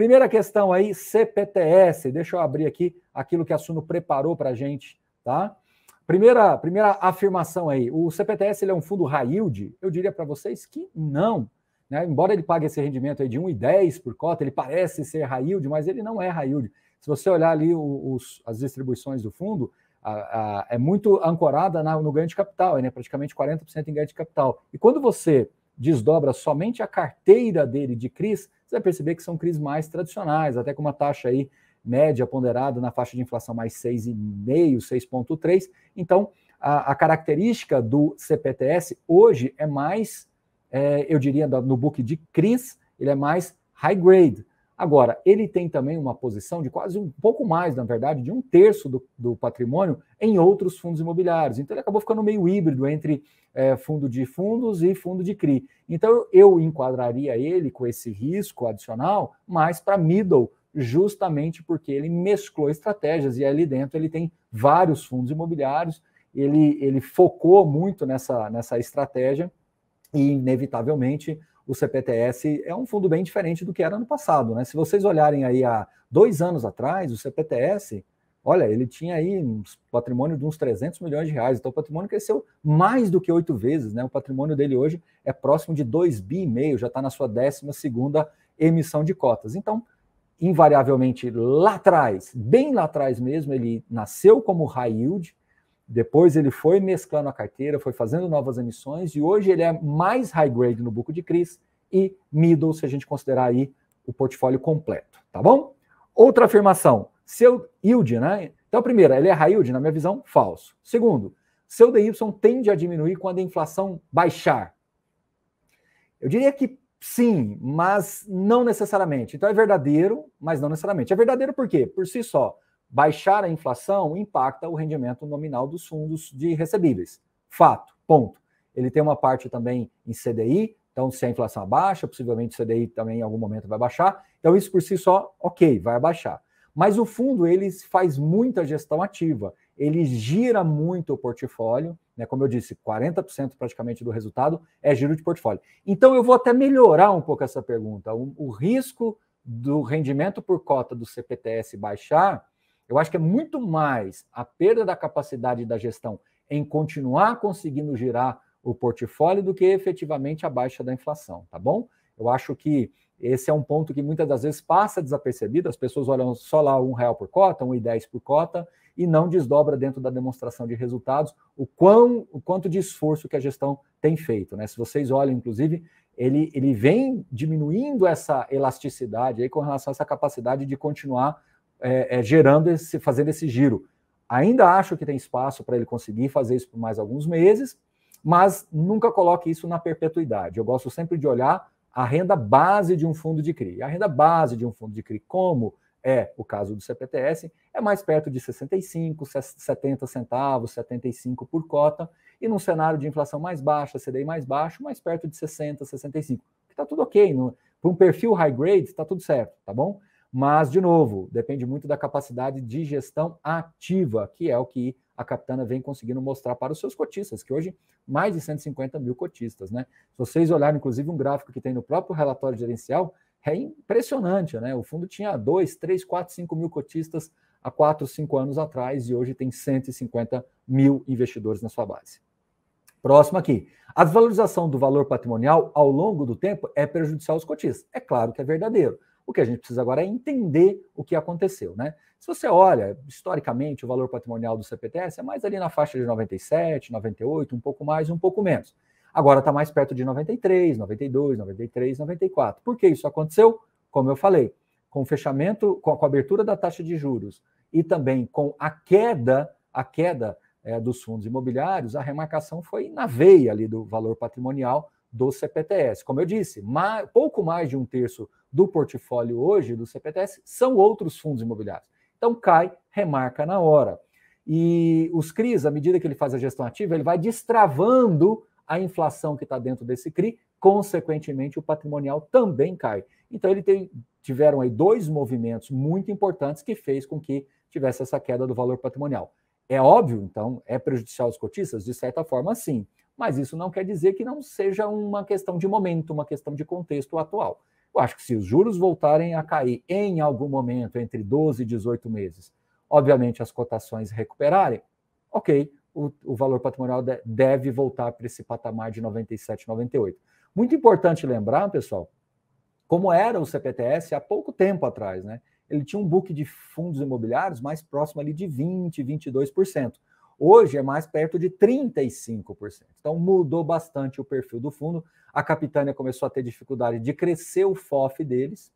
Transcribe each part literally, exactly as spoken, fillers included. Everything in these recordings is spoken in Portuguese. Primeira questão aí, C P T S. Deixa eu abrir aqui aquilo que a Suno preparou para a gente, tá? Primeira, primeira afirmação aí, o C P T S ele é um fundo high yield? Eu diria para vocês que não. Né? Embora ele pague esse rendimento aí de um vírgula dez por cota, ele parece ser high yield, mas ele não é high yield. Se você olhar ali os, as distribuições do fundo, a, a, é muito ancorada na, no ganho de capital, né? Praticamente quarenta por cento em ganho de capital. E quando você desdobra somente a carteira dele de C R Is, você vai perceber que são C R Is mais tradicionais, até com uma taxa aí média ponderada na faixa de inflação mais seis vírgula cinco, seis vírgula três. Então, a, a característica do C P T S hoje é mais, é, eu diria, no book de C R Is, ele é mais high grade. Agora, ele tem também uma posição de quase um pouco mais, na verdade, de um terço do, do patrimônio em outros fundos imobiliários. Então, ele acabou ficando meio híbrido entre é, fundo de fundos e fundo de C R I. Então, eu enquadraria ele com esse risco adicional mais para middle, justamente porque ele mesclou estratégias e ali dentro ele tem vários fundos imobiliários, ele, ele focou muito nessa, nessa estratégia e, inevitavelmente, o C P T S é um fundo bem diferente do que era no passado, né? Se vocês olharem aí há dois anos atrás, o C P T S, olha, ele tinha aí um patrimônio de uns trezentos milhões de reais, então o patrimônio cresceu mais do que oito vezes, né? O patrimônio dele hoje é próximo de dois bilhões e meio, já está na sua décima segunda emissão de cotas. Então, invariavelmente lá atrás, bem lá atrás mesmo, ele nasceu como high yield, depois ele foi mesclando a carteira, foi fazendo novas emissões e hoje ele é mais high grade no book de C R Is e middle, se a gente considerar aí o portfólio completo, tá bom? Outra afirmação, seu yield, né? Então, primeiro, ele é high yield, na minha visão, falso. Segundo, seu D Y tende a diminuir quando a inflação baixar. Eu diria que sim, mas não necessariamente. Então é verdadeiro, mas não necessariamente. É verdadeiro por quê? Por si só, baixar a inflação impacta o rendimento nominal dos fundos de recebíveis. Fato, ponto. Ele tem uma parte também em C D I, então se a inflação baixa, possivelmente o C D I também em algum momento vai baixar. Então isso por si só, ok, vai baixar. Mas o fundo, ele faz muita gestão ativa, ele gira muito o portfólio, né? Como eu disse, quarenta por cento praticamente do resultado é giro de portfólio. Então eu vou até melhorar um pouco essa pergunta. O, o risco do rendimento por cota do C P T S baixar, eu acho que é muito mais a perda da capacidade da gestão em continuar conseguindo girar o portfólio do que efetivamente a baixa da inflação, tá bom? Eu acho que esse é um ponto que muitas das vezes passa desapercebido, as pessoas olham só lá um real por cota, um real e dez por cota, e não desdobra dentro da demonstração de resultados o, quão, o quanto de esforço que a gestão tem feito, né? Se vocês olham, inclusive, ele, ele vem diminuindo essa elasticidade aí com relação a essa capacidade de continuar é, é, gerando, esse, fazendo esse giro. Ainda acho que tem espaço para ele conseguir fazer isso por mais alguns meses, mas nunca coloque isso na perpetuidade. Eu gosto sempre de olhar a renda base de um fundo de C R I. A renda base de um fundo de C R I, como é o caso do C P T S, é mais perto de sessenta e cinco, setenta centavos, setenta e cinco por cota, e num cenário de inflação mais baixa, C D I mais baixo, mais perto de sessenta, sessenta e cinco. Está tudo ok. Para um perfil high grade, está tudo certo, tá bom? Mas, de novo, depende muito da capacidade de gestão ativa, que é o que a Capitana vem conseguindo mostrar para os seus cotistas, que hoje mais de cento e cinquenta mil cotistas, né? Se vocês olharem, inclusive, um gráfico que tem no próprio relatório gerencial, é impressionante, né? O fundo tinha dois, três, quatro, cinco mil cotistas há quatro, cinco anos atrás e hoje tem cento e cinquenta mil investidores na sua base. Próximo aqui. A desvalorização do valor patrimonial ao longo do tempo é prejudicial aos cotistas. É claro que é verdadeiro. O que a gente precisa agora é entender o que aconteceu, né? Se você olha, historicamente, o valor patrimonial do C P T S é mais ali na faixa de noventa e sete, noventa e oito, um pouco mais, um pouco menos. Agora está mais perto de noventa e três, noventa e dois, noventa e três, noventa e quatro. Por que isso aconteceu? Como eu falei, com o fechamento, com a, com a abertura da taxa de juros e também com a queda, a queda é, dos fundos imobiliários, a remarcação foi na veia ali do valor patrimonial do C P T S. Como eu disse, mais, pouco mais de um terço do portfólio hoje do C P T S são outros fundos imobiliários. Então cai, remarca na hora. E os C R Is, à medida que ele faz a gestão ativa, ele vai destravando a inflação que está dentro desse C R I, consequentemente o patrimonial também cai. Então ele tem, tiveram aí dois movimentos muito importantes que fez com que tivesse essa queda do valor patrimonial. É óbvio, então, é prejudicial aos cotistas? De certa forma, sim. Mas isso não quer dizer que não seja uma questão de momento, uma questão de contexto atual. Eu acho que se os juros voltarem a cair em algum momento, entre doze e dezoito meses, obviamente as cotações recuperarem, ok, o, o valor patrimonial de, deve voltar para esse patamar de noventa e sete, noventa e oito. Muito importante lembrar, pessoal, como era o C P T S há pouco tempo atrás, né? Ele tinha um book de fundos imobiliários mais próximo ali de vinte, vinte e dois por cento. Hoje é mais perto de trinta e cinco por cento. Então mudou bastante o perfil do fundo. A Capitânia começou a ter dificuldade de crescer o F O F deles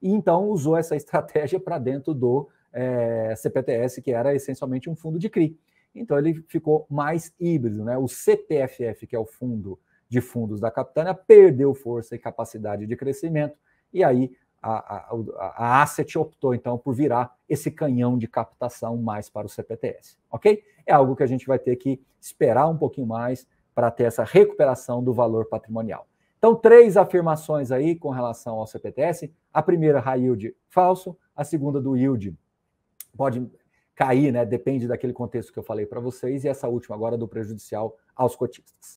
e então usou essa estratégia para dentro do é, C P T S, que era essencialmente um fundo de C R I. Então ele ficou mais híbrido, né? O C P F F, que é o fundo de fundos da Capitânia, perdeu força e capacidade de crescimento e aí a, a, a Asset optou, então, por virar esse canhão de captação mais para o C P T S, ok? É algo que a gente vai ter que esperar um pouquinho mais para ter essa recuperação do valor patrimonial. Então, três afirmações aí com relação ao C P T S. A primeira, high yield, falso. A segunda, do yield, pode cair, né? Depende daquele contexto que eu falei para vocês. E essa última agora, do prejudicial aos cotistas.